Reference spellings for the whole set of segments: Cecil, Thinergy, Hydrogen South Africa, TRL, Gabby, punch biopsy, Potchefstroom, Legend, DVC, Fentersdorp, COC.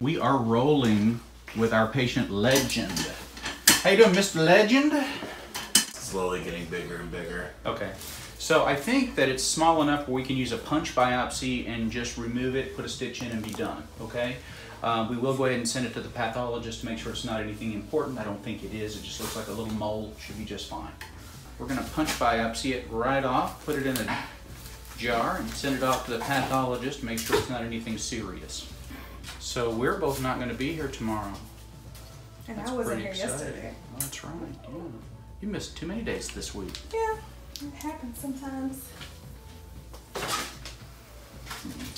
We are rolling with our patient Legend. How you doing, Mr. Legend? Slowly getting bigger and bigger. Okay, so I think that it's small enough where we can use a punch biopsy and just remove it, put a stitch in, and be done, okay? We will go ahead and send it to the pathologist to make sure it's not anything important. I don't think it is. It just looks like a little mole. Should be just fine. We're going to punch biopsy it right off, put it in a jar, and send it off to the pathologist to make sure it's not anything serious. So we're both not going to be here tomorrow. And I wasn't here yesterday. Oh, that's right. Yeah. You missed too many days this week. Yeah, it happens sometimes.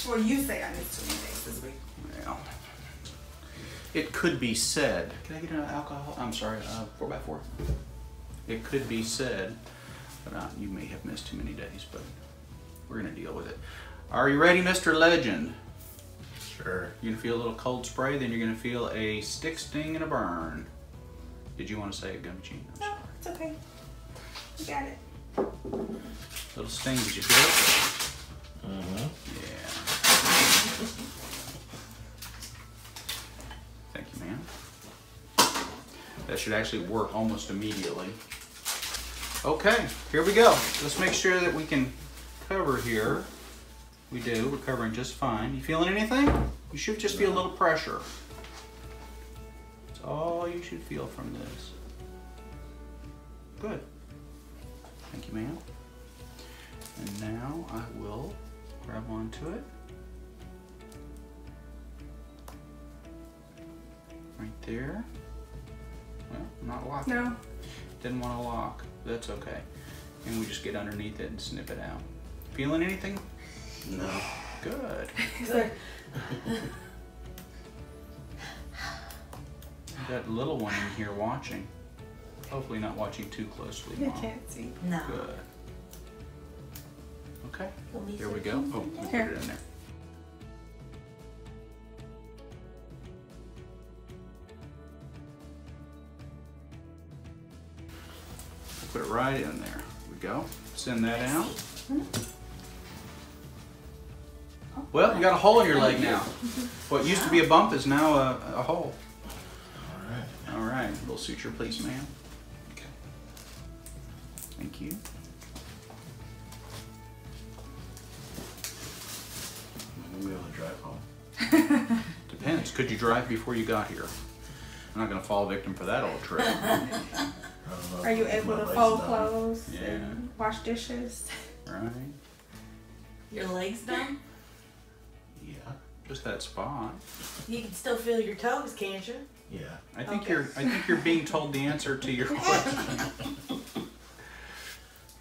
Well, you say I missed too many days this week. Well, it could be said. Can I get an alcohol? I'm sorry, 4x4. It could be said, but you may have missed too many days, but we're going to deal with it. Are you ready, Mr. Legend? Sure. You're going to feel a little cold spray, then you're going to feel a stick sting and a burn. Did you want to say a gum ching? No, it's okay. You got it. Little sting, did you feel it? Mm-hmm. Yeah. Thank you, ma'am. That should actually work almost immediately. Okay, here we go. Let's make sure that we can cover here. We do. We're covering just fine. You feeling anything? You should just feel a little pressure. That's all you should feel from this. Good. Thank you, ma'am. And now I will grab onto it. Right there. Well, not locking. No. Didn't want to lock. That's okay. And we just get underneath it and snip it out. Feeling anything? No. Good. He's like... That little one in here watching. Hopefully not watching too closely. You can't see. No. Good. Okay. Here we go. Oh, we put it in there. Put it right in there. Here we go. Send that out. Well, you got a hole in your leg now. What used to be a bump is now a hole. All right. All right. A little suture, please, ma'am. Okay. Thank you. We'll be able to drive home. Depends. Could you drive before you got here? I'm not going to fall victim for that old trick. Are you able to fold clothes and wash dishes? Right. Your leg's numb? Yeah, just that spot. You can still feel your toes, can't you? Yeah. I think you're being told the answer to your question.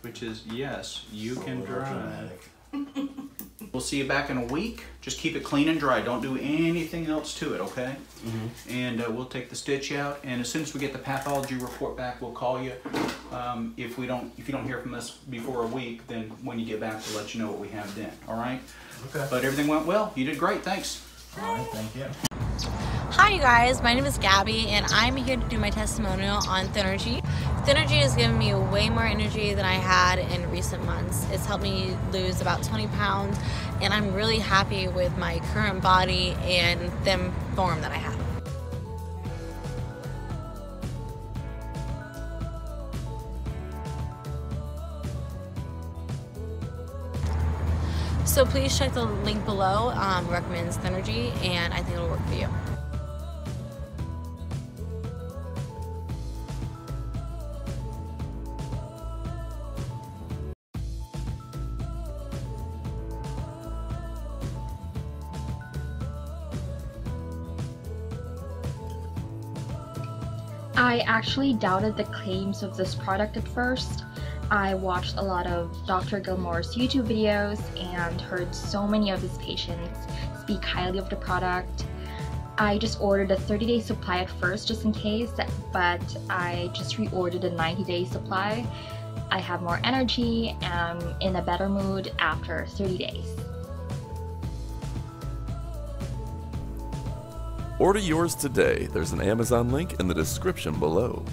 Which is yes, you can drive. We'll see you back in a week. Just keep it clean and dry. Don't do anything else to it, okay? Mm-hmm. And we'll take the stitch out. And as soon as we get the pathology report back, we'll call you. If you don't hear from us before a week, then when you get back, we'll let you know what we have then. All right? Okay. But everything went well. You did great. Thanks. All right. Thank you. Hi, you guys. My name is Gabby, and I'm here to do my testimonial on Thinergy. Thinergy has given me way more energy than I had in recent months. It's helped me lose about 20 pounds, and I'm really happy with my current body and thin form that I have. So please check the link below, recommends Thinergy, and I think it'll work for you. I actually doubted the claims of this product at first. I watched a lot of Dr. Gilmore's YouTube videos and heard so many of his patients speak highly of the product. I just ordered a 30-day supply at first just in case, but I just reordered a 90-day supply. I have more energy and I'm in a better mood after 30 days. Order yours today. There's an Amazon link in the description below.